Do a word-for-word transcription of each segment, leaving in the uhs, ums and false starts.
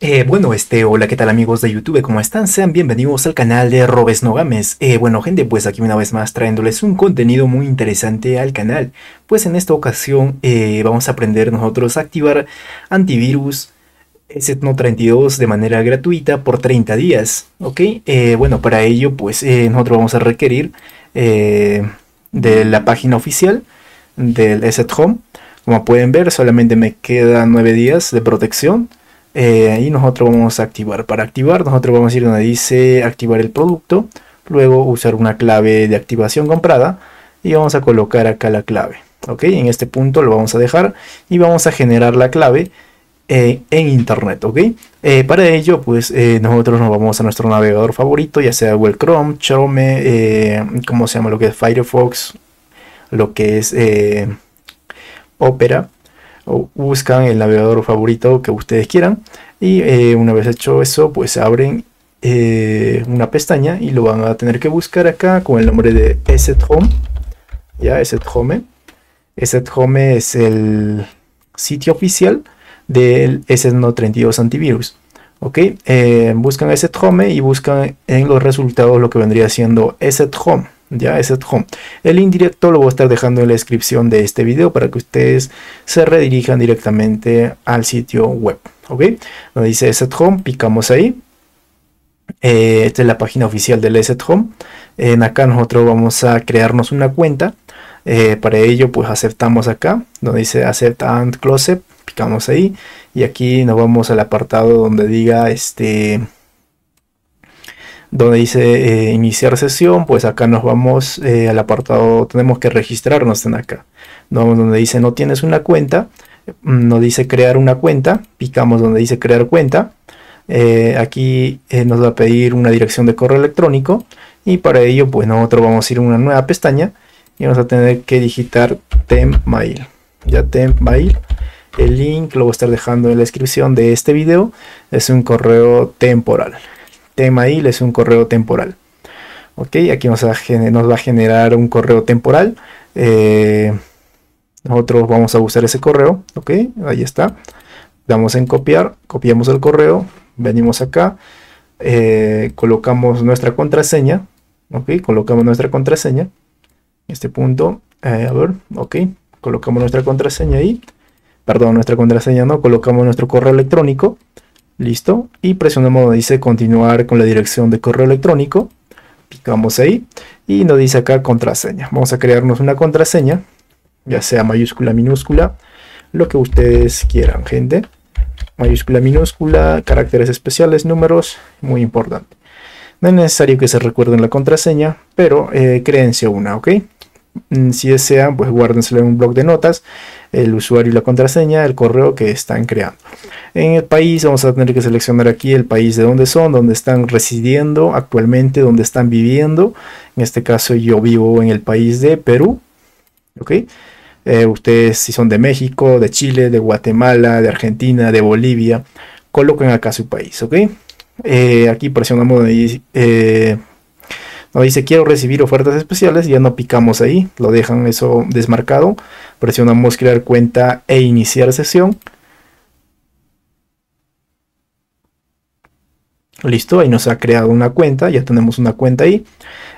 Eh, bueno, este, hola, ¿qué tal amigos de YouTube? ¿Cómo están? Sean bienvenidos al canal de RobeznoGames. Eh, bueno gente, pues aquí una vez más trayéndoles un contenido muy interesante al canal. Pues en esta ocasión eh, vamos a aprender nosotros a activar antivirus ESET NOD treinta y dos de manera gratuita por treinta días, ¿ok? Eh, bueno, para ello pues eh, nosotros vamos a requerir eh, de la página oficial del ESET Home. Como pueden ver, solamente me quedan nueve días de protección. Eh, y nosotros vamos a activar. Para activar nosotros vamos a ir donde dice activar el producto, luego usar una clave de activación comprada y vamos a colocar acá la clave, ok. En este punto lo vamos a dejar y vamos a generar la clave eh, en internet, ok. Eh, para ello pues eh, nosotros nos vamos a nuestro navegador favorito, ya sea Google Chrome, Chrome, eh, como se llama lo que es Firefox, lo que es eh, Opera. O buscan el navegador favorito que ustedes quieran y eh, una vez hecho eso pues abren eh, una pestaña y lo van a tener que buscar acá con el nombre de ESET Home. Ya, ESET Home. ESET Home es el sitio oficial del ESET NOD treinta y dos antivirus, ok. Eh, buscan ESET Home y buscan en los resultados lo que vendría siendo ESET Home. Ya, ESET Home. El indirecto lo voy a estar dejando en la descripción de este video para que ustedes se redirijan directamente al sitio web, ok. Nos dice ESET Home, picamos ahí. Eh, esta es la página oficial del ESET Home. En acá nosotros vamos a crearnos una cuenta. Eh, para ello pues aceptamos acá, donde dice Accept and Close, picamos ahí y aquí nos vamos al apartado donde diga este... donde dice eh, iniciar sesión. Pues acá nos vamos eh, al apartado tenemos que registrarnos en acá, ¿no? Donde dice no tienes una cuenta, nos dice crear una cuenta, picamos donde dice crear cuenta. Eh, aquí eh, nos va a pedir una dirección de correo electrónico y para ello pues nosotros vamos a ir a una nueva pestaña y vamos a tener que digitar TempMail. Ya, TempMail. El link lo voy a estar dejando en la descripción de este video. Es un correo temporal. TempMail es un correo temporal, ok. Aquí nos va a generar, nos va a generar un correo temporal. Eh, nosotros vamos a usar ese correo, ok. Ahí está, damos en copiar, copiamos el correo, venimos acá, eh, colocamos nuestra contraseña, ok. Colocamos nuestra contraseña en este punto, eh, a ver, ok. Colocamos nuestra contraseña ahí, perdón, nuestra contraseña no, colocamos nuestro correo electrónico. Listo, y presionamos donde dice continuar con la dirección de correo electrónico, picamos ahí y nos dice acá contraseña. Vamos a crearnos una contraseña, ya sea mayúscula, minúscula, lo que ustedes quieran, gente. Mayúscula, minúscula, caracteres especiales, números, muy importante. No es necesario que se recuerden la contraseña, pero eh, créense una, ok. Si desean pues guárdenselo en un bloc de notas, el usuario y la contraseña, el correo que están creando. En el país vamos a tener que seleccionar aquí el país de donde son, donde están residiendo actualmente, donde están viviendo. En este caso yo vivo en el país de Perú, ok. Eh, ustedes si son de México, de Chile, de Guatemala, de Argentina, de Bolivia, coloquen acá su país, ok. Eh, aquí presionamos eh, nos dice quiero recibir ofertas especiales, ya no picamos ahí, lo dejan eso desmarcado, presionamos crear cuenta e iniciar sesión. Listo, ahí nos ha creado una cuenta, ya tenemos una cuenta ahí.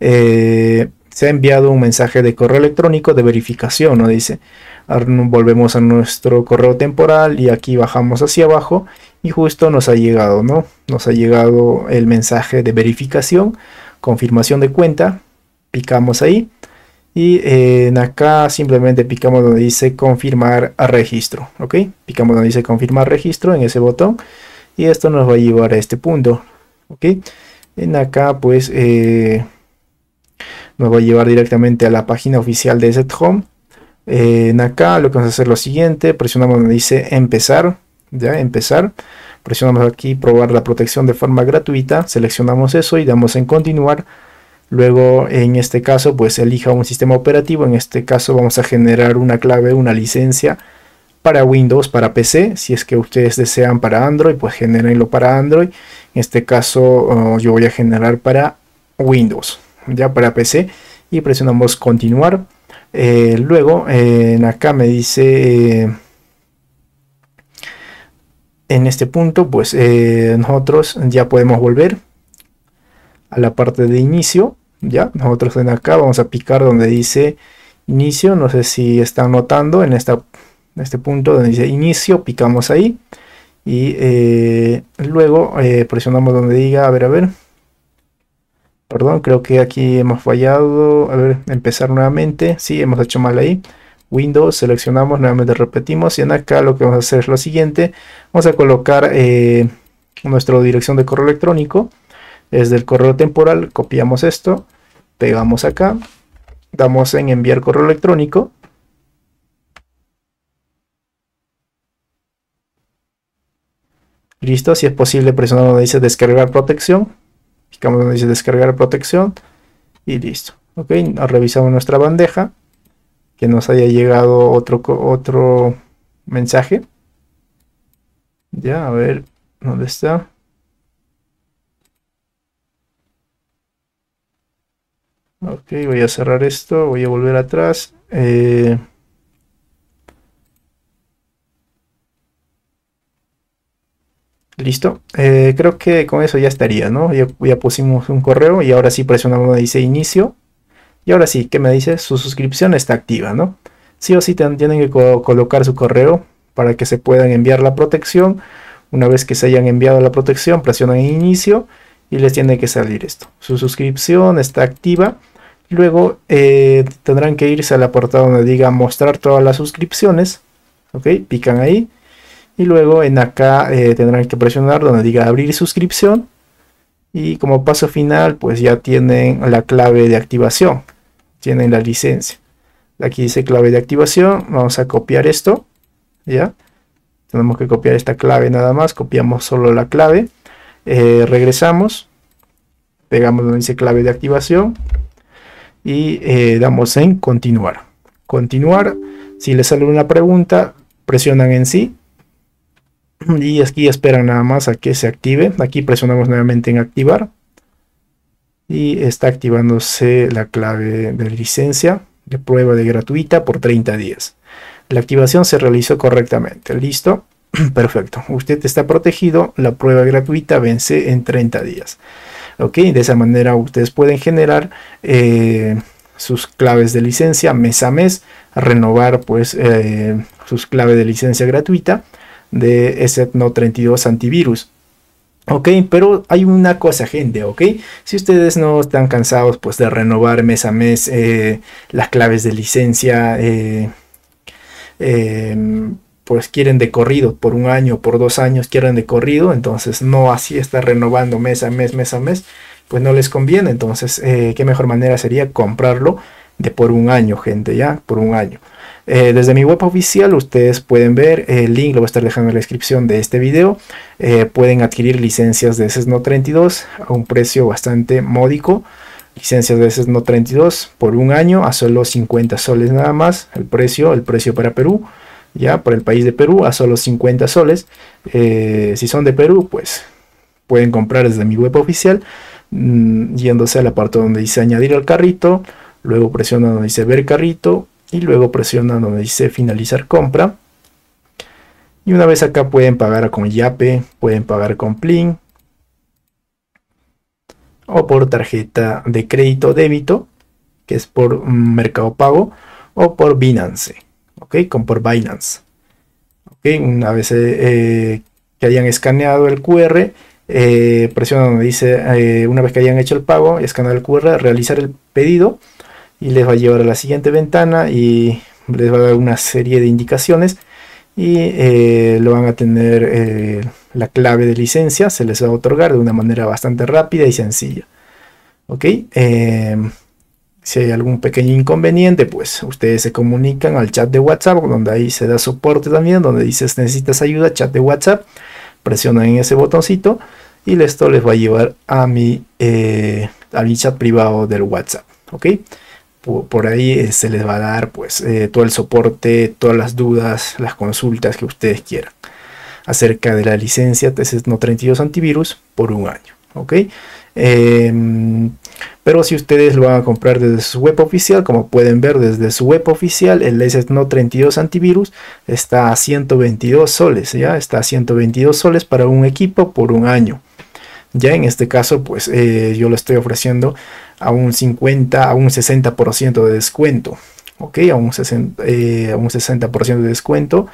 Eh, se ha enviado un mensaje de correo electrónico de verificación, nos dice. Ahora volvemos a nuestro correo temporal y aquí bajamos hacia abajo y justo nos ha llegado, ¿no? Nos ha llegado el mensaje de verificación. Confirmación de cuenta, picamos ahí y eh, en acá simplemente picamos donde dice confirmar a registro, ok. Picamos donde dice confirmar registro en ese botón y esto nos va a llevar a este punto, ok. En acá pues eh, nos va a llevar directamente a la página oficial de ESET Home. Eh, en acá lo que vamos a hacer es lo siguiente, presionamos donde dice empezar, ya empezar. Presionamos aquí probar la protección de forma gratuita, seleccionamos eso y damos en continuar. Luego en este caso pues elija un sistema operativo, en este caso vamos a generar una clave, una licencia para Windows, para P C. Si es que ustedes desean para Android pues generenlo para Android, en este caso yo voy a generar para Windows, ya para P C, y presionamos continuar. Eh, luego eh, acá me dice... Eh, en este punto pues eh, nosotros ya podemos volver a la parte de inicio. Ya nosotros en acá vamos a picar donde dice inicio, no sé si están notando, en, esta, en este punto donde dice inicio picamos ahí y eh, luego eh, presionamos donde diga, a ver, a ver, perdón, creo que aquí hemos fallado, a ver, empezar nuevamente, sí, hemos hecho mal ahí, Windows, seleccionamos, nuevamente repetimos y en acá lo que vamos a hacer es lo siguiente, vamos a colocar eh, nuestra dirección de correo electrónico, desde el correo temporal, copiamos esto, pegamos acá, damos en enviar correo electrónico, listo, si es posible presionamos donde dice descargar protección, picamos donde dice descargar protección y listo, ok, revisamos nuestra bandeja, que nos haya llegado otro, otro mensaje, ya, a ver, ¿dónde está? Ok, voy a cerrar esto, voy a volver atrás, eh... listo, eh, creo que con eso ya estaría, ¿no? Ya, ya pusimos un correo y ahora sí presionamos donde dice inicio. Y ahora sí, ¿qué me dice? Su suscripción está activa, ¿no? Sí o sí tienen que co colocar su correo para que se puedan enviar la protección. Una vez que se hayan enviado la protección, presionan inicio y les tiene que salir esto. Su suscripción está activa. Luego eh, tendrán que irse al apartado donde diga mostrar todas las suscripciones. Ok, pican ahí. Y luego en acá eh, tendrán que presionar donde diga abrir suscripción. Y como paso final, pues ya tienen la clave de activación. Tienen la licencia. Aquí dice clave de activación. Vamos a copiar esto. Ya. Tenemos que copiar esta clave nada más. Copiamos solo la clave. Eh, regresamos. Pegamos donde dice clave de activación. Y eh, damos en continuar. Continuar. Si les sale una pregunta, presionan en sí. Y aquí esperan nada más a que se active. Aquí presionamos nuevamente en activar. Y está activándose la clave de licencia de prueba de gratuita por treinta días. La activación se realizó correctamente. Listo. Perfecto. Usted está protegido. La prueba gratuita vence en treinta días. Ok. De esa manera ustedes pueden generar eh, sus claves de licencia mes a mes. Renovar pues eh, sus claves de licencia gratuita de ESET NOD treinta y dos antivirus. Ok, pero hay una cosa, gente, ok, si ustedes no están cansados pues de renovar mes a mes eh, las claves de licencia, eh, eh, pues quieren de corrido por un año, por dos años, quieren de corrido, entonces no así está renovando mes a mes, mes a mes, pues no les conviene, entonces eh, qué mejor manera sería comprarlo de por un año, gente, ya, por un año. Eh, desde mi web oficial ustedes pueden ver, el link lo voy a estar dejando en la descripción de este video, eh, pueden adquirir licencias de ESET NOD treinta y dos a un precio bastante módico, licencias de ESET NOD treinta y dos por un año a solo cincuenta soles nada más, el precio, el precio para Perú, ya, para el país de Perú a solo cincuenta soles, eh, si son de Perú pues pueden comprar desde mi web oficial, mmm, yéndose al apartado donde dice añadir al carrito, luego presionan donde dice ver carrito, y luego presionan donde dice finalizar compra. Y una vez acá pueden pagar con YAPE, pueden pagar con PLIN. O por tarjeta de crédito débito, que es por Mercado Pago. O por Binance. Ok, con por Binance. Ok, una vez eh, que hayan escaneado el cu erre, eh, presionan donde dice, eh, una vez que hayan hecho el pago, escanear el cu erre, realizar el pedido. Y les va a llevar a la siguiente ventana y les va a dar una serie de indicaciones y eh, lo van a tener eh, la clave de licencia, se les va a otorgar de una manera bastante rápida y sencilla. Ok, eh, si hay algún pequeño inconveniente pues ustedes se comunican al chat de WhatsApp, donde ahí se da soporte también, donde dices necesitas ayuda, chat de WhatsApp, presionan en ese botoncito y esto les va a llevar a mi, eh, a mi chat privado del WhatsApp. Ok, por ahí se les va a dar pues eh, todo el soporte, todas las dudas, las consultas que ustedes quieran acerca de la licencia ESET NOD treinta y dos antivirus por un año. Ok, eh, Pero si ustedes lo van a comprar desde su web oficial, como pueden ver desde su web oficial, el ESET NOD treinta y dos antivirus está a ciento veintidós soles, ya está a ciento veintidós soles para un equipo por un año. Ya en este caso, pues eh, yo lo estoy ofreciendo a un cincuenta, a un sesenta por ciento de descuento, ok, a un sesenta por ciento, eh, a un sesenta por ciento de descuento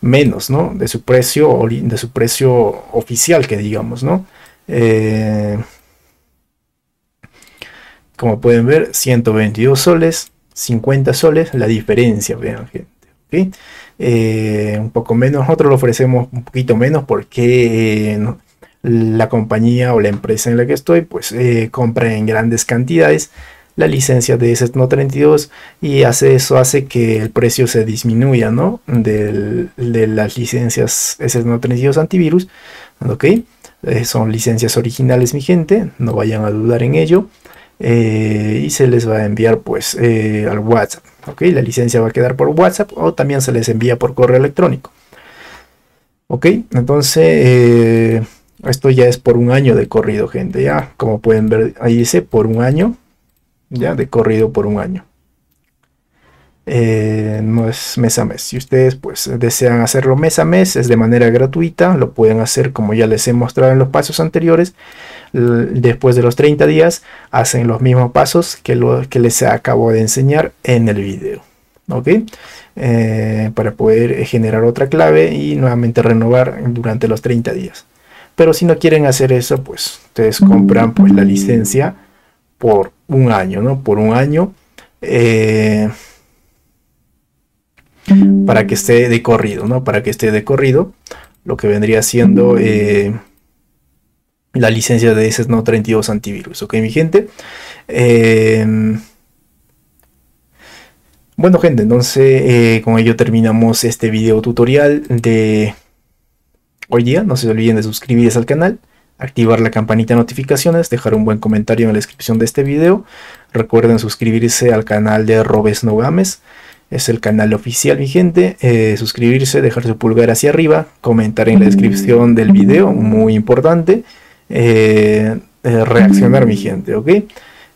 menos, ¿no? De su precio, de su precio oficial, que digamos, ¿no? Eh, Como pueden ver, ciento veintidós soles, cincuenta soles, la diferencia, vean gente, ¿okay? Eh, un poco menos, nosotros lo ofrecemos un poquito menos porque eh, no, la compañía o la empresa en la que estoy, pues eh, compra en grandes cantidades la licencia de ESET NOD treinta y dos y hace eso hace que el precio se disminuya, ¿no? Del, de las licencias ESET NOD treinta y dos antivirus, ¿ok? Eh, son licencias originales, mi gente, no vayan a dudar en ello. Eh, y se les va a enviar pues eh, al WhatsApp, ok, la licencia va a quedar por WhatsApp o también se les envía por correo electrónico, ok. Entonces eh, esto ya es por un año de corrido, gente, ya como pueden ver ahí dice por un año, ya de corrido por un año, eh, no es mes a mes. Si ustedes pues desean hacerlo mes a mes, es de manera gratuita, lo pueden hacer como ya les he mostrado en los pasos anteriores. Después de los treinta días hacen los mismos pasos que, lo, que les acabo de enseñar en el video, ok, eh, para poder generar otra clave y nuevamente renovar durante los treinta días. Pero si no quieren hacer eso, pues ustedes compran pues la licencia por un año, ¿no? Por un año, eh, para que esté de corrido, ¿no? Para que esté de corrido, lo que vendría siendo eh, la licencia de ESET NOD treinta y dos antivirus, ok, mi gente. Eh, bueno, gente, entonces eh, con ello terminamos este video tutorial de hoy día. No se olviden de suscribirse al canal, activar la campanita de notificaciones, dejar un buen comentario en la descripción de este video. Recuerden suscribirse al canal de RobeznoGames, es el canal oficial, mi gente. Eh, suscribirse, dejar su pulgar hacia arriba, comentar en la descripción del video, muy importante. Eh, eh, reaccionar, mi gente, ok.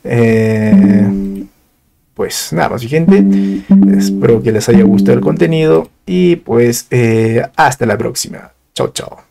Eh, pues nada más, mi gente, espero que les haya gustado el contenido y pues eh, hasta la próxima. Chao, chao.